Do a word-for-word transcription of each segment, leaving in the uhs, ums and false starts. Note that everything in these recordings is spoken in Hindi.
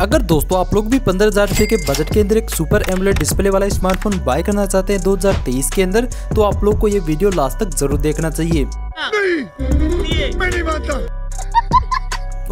अगर दोस्तों आप लोग भी पंद्रह हजार रुपए के बजट के अंदर एक सुपर एमोलेड डिस्प्ले वाला स्मार्टफोन बाय करना चाहते हैं दो हजार तेईस के अंदर, तो आप लोग को ये वीडियो लास्ट तक जरूर देखना चाहिए। नहीं, मैं नहीं मानता।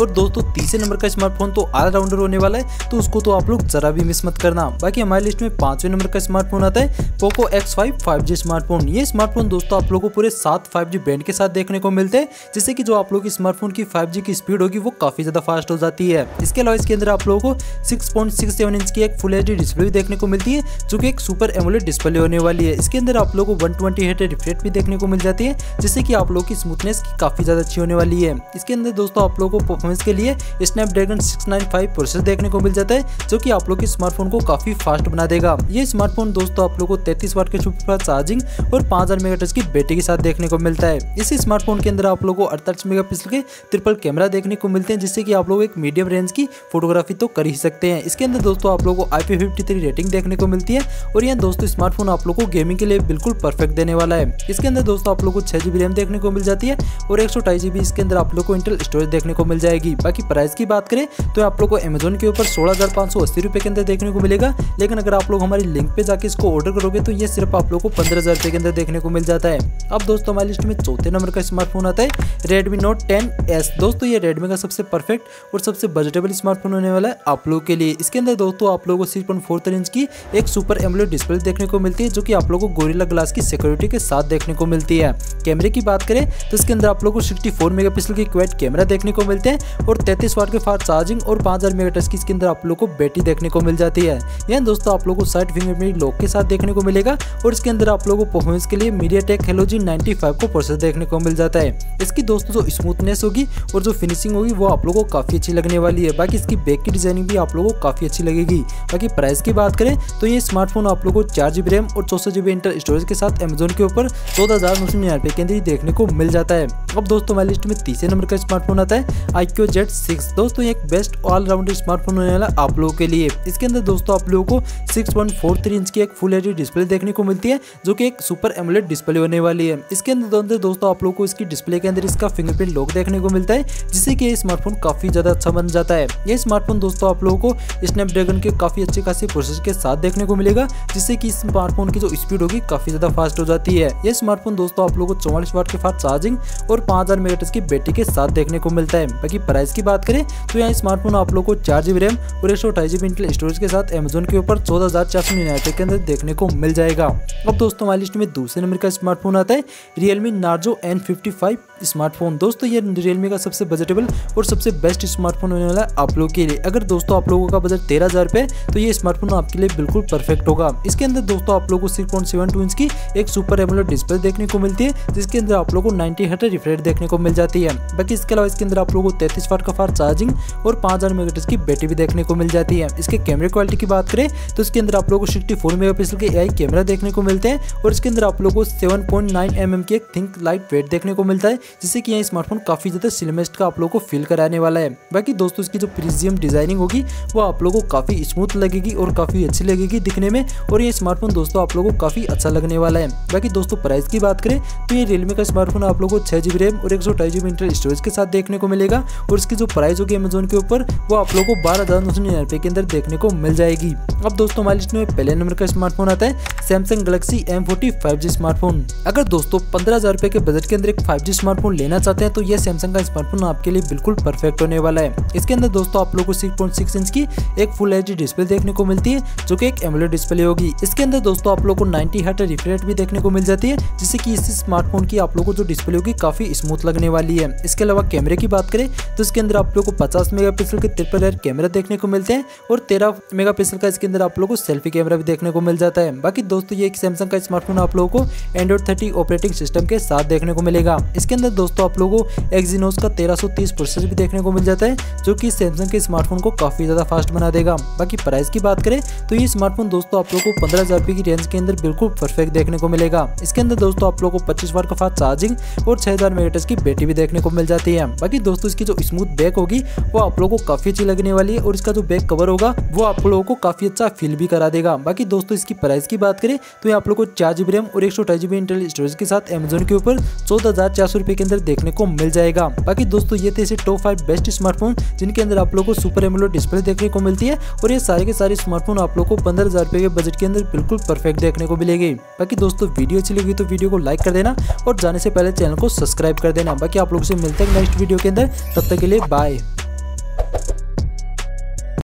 और दोस्तों तीसरे नंबर का स्मार्टफोन तो ऑलराउंडर होने वाला है, तो उसको तो आप लोग जरा भी मिस मत करना। बाकी हमारी लिस्ट में पांचवें नंबर का स्मार्टफोन आता है Poco X five five G smartphone. ये स्मार्टफोन दोस्तों आप लोगों को पूरे सात फाइव जी बैंड के साथ देखने को मिलते हैं, जिससे कि जो आप लोग स्मार्टफोन की फाइव जी की स्पीड होगी वो काफी ज्यादा फास्ट हो जाती है। इसके अलावा इसके अंदर आप लोगों को six point six seven inch की एक फुल एचडी डिस्प्ले देखने को मिलती है, जो कि एक सुपर एमोलेड डिस्प्ले होने वाली है। इसके अंदर आप लोगों को one twenty hertz refresh rate भी देखने को मिल जाती है, जिससे कि आप लोग की स्मूथनेस काफी ज्यादा अच्छी होने वाली है। इसके अंदर दोस्तों आप लोगों को इसके लिए Snapdragon six nine five processor देखने को मिल जाता है, जो कि आप लोग के स्मार्टफोन को काफी फास्ट बना देगा। ये स्मार्टफोन दोस्तों आप लोगों को तैंतीस वाट के सुपर चार्जिंग और पाँच हजार मेगाहर्ट्ज की बैटरी के साथ देखने को मिलता है। इसी स्मार्टफोन के अंदर आप लोगों को अड़तालीस मेगापिक्सल के ट्रिपल कैमरा देखने को मिलते हैं, जिससे कि आप लोग एक मीडियम रेंज की फोटोग्राफी तो कर ही सकते हैं। इसके अंदर दोस्तों आप लोगों को I P fifty three rating देखने को मिलती है, और यह दोस्तों स्मार्टफोन आप लोगों को गेमिंग के लिए बिल्कुल परफेक्ट देने वाला है। इसके अंदर दोस्तों आप लोगों को छह जीबी रैम देखने को मिल जाती है, और एक सौ अट्ठाईस जीबी इसके अंदर आप लोगों को इंटरनल स्टोरेज देखने को मिल जाएगी। बाकी प्राइस की बात करें तो आप लोगों को अमेजोन के ऊपर सोलह हजार पाँच सौ अस्सी रुपए के अंदर देखने को मिलेगा, लेकिन अगर आप लोग हमारी लिंक पे जाके इसको ऑर्डर करोगे तो ये सिर्फ आप लोगों को पंद्रह हजार रुपए के अंदर देखने को मिल जाता है। अब दोस्तों हमारी लिस्ट में चौथे नंबर का स्मार्टफोन आता है Redmi Note टेन एस। दोस्तों ये रेडमी का सबसे परफेक्ट और सबसे बजटेबल स्मार्टफोन होने वाला है आप लोगों के लिए। इसके अंदर दोस्तों आप लोगों को सिक्स पॉइंट फोर इंच की एक सुपर एमोलेड डिस्प्ले देखने को मिलती है, जो कि आप लोगों को गोरिल्ला ग्लास की सिक्योरिटी के साथ देखने को मिलती है। कैमरे की बात करें तो इसके अंदर आप लोगों को सिक्सटी फोर मेगा पिक्सल की क्वाड कैमरा देखने को मिलते हैं, और तैंतीस वाट के फास्ट चार्जिंग और पाँच हजार मेगाहर्ट्ज की इसके अंदर आप लोगों को बैटरी देखने को मिल जाती है। यह दोस्तों आप लोगों को साइड फिंगरप्रिंट लॉक के साथ देखने को मिलेगा, और इसके अंदर आप लोगों को परफॉर्मेंस के लिए MediaTek Helio G ninety five को प्रोसेसर देखने को मिल जाता है। इसकी दोस्तों जो स्मूथनेस होगी और जो फिनिशिंग होगी वो आप लोगों को काफी अच्छी लगने वाली है। बाकी इसकी बैक की डिजाइनिंग भी आप लोगों को काफी अच्छी लगेगी। बाकी प्राइस की बात करें तो ये स्मार्टफोन आप लोगों को चार जीबी रैम और चौसठ जीबी इंटरनल स्टोरेज के साथ अमेजोन के ऊपर चौदह हजार नौ सौ निन्यानवे के अंदर ही देखने को मिल जाता है। अब दोस्तों हमारी लिस्ट में तीसरे नंबर का स्मार्टफोन आता है iQOO Z सिक्स। दोस्तों एक बेस्ट ऑलराउंडर स्मार्टफोन होने वाला आप लोगों के लिए। इसके अंदर दोस्तों आप लोगों को six point four three inch की एक फुल एचडी डिस्प्ले देखने को मिलती है, जो कि एक सुपर एमोलेड डिस्प्ले होने वाली है। इसके अंदर दोस्तों आप लोगों को इसकी डिस्प्ले के अंदर इसका फिंगरप्रिंट लॉक देखने को मिलता है, जिससे कि ये स्मार्टफोन काफी ज्यादा अच्छा बन जाता है। यह स्मार्टफोन दोस्तों आप लोगों को स्नैपड्रैगन के काफी अच्छे खासी प्रोसेसर के साथ देखने को मिलेगा, जिससे कि स्मार्टफोन की जो स्पीड होगी काफी ज्यादा फास्ट हो जाती है। यह स्मार्टफोन दोस्तों आप लोगों को चौवालीस वाट के फास्ट चार्जिंग और पाँच हजार मेगाहर्ट्ज की बैटरी के साथ देखने को मिलता है। बाकी प्राइस की बात करें तो यहाँ स्मार्टफोन आप लोगों को चार जीबी रैम और एक सौ अट्ठाईस जीबी इंटरनल स्टोरेज के साथ अमेजोन के ऊपर चौदह हजार चार सौ निन्यानवे के अंदर देखने को मिल जाएगा। अब दोस्तों हमारी लिस्ट में दूसरे नंबर का स्मार्टफोन आता है Realme Narzo N fifty five smartphone. दोस्तों ये रियलमी का सबसे बजटेबल और सबसे बेस्ट स्मार्टफोन होने वाला है आप लोगों के लिए। अगर दोस्तों आप लोगों का बजट तेरह हजार रुपये है तो ये स्मार्टफोन आपके लिए बिल्कुल परफेक्ट होगा। इसके अंदर दोस्तों आप लोगों को six point seven two inch की एक सुपर एमोलेड डिस्प्ले देखने को मिलती है, जिसके अंदर आप लोगों को नाइन्टी हर्ट्ज रिफ्रेश रेट देखने को मिल जाती है। बाकी इसके अलावा इसके अंदर आप लोगों को तैंतीस वाट का फास्ट चार्जिंग और पाँच हजार मेगाहर्ट्ज की बैटरी भी देखने को मिल जाती है। इसके कैमरे क्वालिटी की बात करें तो इसके अंदर आप लोगों को सिक्सटी फोर मेगा पिक्सल के एआई कैमरा देखने को मिलते हैं, और इसके अंदर आप लोगों को seven point nine M M की एक थिंक लाइट वेट देखने को मिलता है, जिससे कि यह स्मार्टफोन काफी ज्यादा स्लिमेस्ट का आप लोगों को फील कराने वाला है। बाकी दोस्तों इसकी जो प्रीमियम डिजाइनिंग होगी वो आप लोगों को काफी स्मूथ लगेगी और काफी अच्छी लगेगी दिखने में, और ये स्मार्टफोन दोस्तों आप लोगों को काफी अच्छा लगने वाला है। बाकी दोस्तों प्राइस की बात करें तो ये रियलमी का स्मार्टफोन आप लोगों को छह जीबी रैम और एक सौ अट्ठाईस जीबी इंटरनल स्टोरेज के साथ देखने को मिलेगा, और इसकी जो प्राइस होगी अमेजोन के ऊपर वो आप लोगों को बारह हजार नौ सौ निन्यानवे के अंदर देखने को मिल जाएगी। अब दोस्तों हमारी लिस्ट में पहले नंबर का स्मार्टफोन आता है Samsung Galaxy M forty five G smartphone. अगर दोस्तों पंद्रह हजार रुपए के बजट के अंदर एक फाइव जी स्मार्टफोन लेना चाहते हैं तो यह सैमसंग का स्मार्टफोन आपके लिए बिल्कुल परफेक्ट होने वाला है। इसके अंदर दोस्तों आप लोगों को सिक्स पॉइंट सिक्स इंच की एक फुल एचडी डिस्प्ले देखने को मिलती है, जो कि एक एमोलेड डिस्प्ले होगी। इसके अंदर दोस्तों आप लोगों को नाइन्टी हर्ट्ज रिफ्रेश रेट भी देखने को मिल जाती है, जिससे कि इस स्मार्टफोन की आप लोगों को जो डिस्प्ले होगी काफी स्मूथ लगने वाली है। इसके अलावा कैमरे की बात करें तो इसके अंदर आप लोगों को पचास मेगा पिक्सल के ट्रिपल एयर कैमरा देखने को मिलते हैं, और तेरह मेगा पिक्सल का इसके अंदर आप लोगों को सेल्फी कैमरा भी देखने को मिल जाता है। बाकी दोस्तों ये एक सैमसंग का स्मार्टफोन आप लोगों को एंड्रॉइड थर्टी ऑपरेटिंग सिस्टम के साथ देखने को मिलेगा। इसके अंदर दोस्तों आप लोगों को एक्जीनोस का तेरह सौ तीस प्रोसेसर भी देखने को मिल जाता है, जो कि सैमसंग के स्मार्टफोन को काफी ज्यादा फास्ट बना देगा। बाकी प्राइस की बात करें तो ये स्मार्टफोन दोस्तों आप लोगों को पंद्रह हजार रुपए की रेंज के अंदर बिल्कुल परफेक्ट देखने को मिलेगा। इसके अंदर दोस्तों आप लोगों को पच्चीस वाट का फास्ट चार्जिंग और छह हजार मेगाहर्ट्ज की बैटरी भी देखने को मिल जाती है। बाकी दोस्तों इसकी जो स्मूथ बैक होगी वो आप लोगों को काफ़ी अच्छी लगने वाली है और इसका जो बैक कवर होगा वो आप लोगों को काफ़ी अच्छा फील भी करा देगा। बाकी दोस्तों इसकी प्राइस की बात करें तो ये आप लोगों को चार जी बी रैम और एक सौ अट्ठाईस जी बी इंटरनल स्टोरेज के साथ अमेजोन के ऊपर चौदह हज़ार चार सौ रुपये के अंदर देखने को मिल जाएगा। बाकी दोस्तों ये थे इसे टॉप फाइव बेस्ट स्मार्टफोन जिनके अंदर आप लोगों को सुपर एमोलेड डिस्प्ले देखने को मिलती है और ये सारे के सारे स्मार्टफोन आप लोगों को पंद्रह हज़ार रुपये के बजट के अंदर बिल्कुल परफेक्ट देखने को मिलेगी। बाकी दोस्तों वीडियो अच्छी लगी तो वीडियो को लाइक कर देना और जाने से पहले चैनल को सब्सक्राइब कर देना। बाकी आप लोगों से मिलते हैं नेक्स्ट वीडियो के अंदर, तब तक के लिए बाय।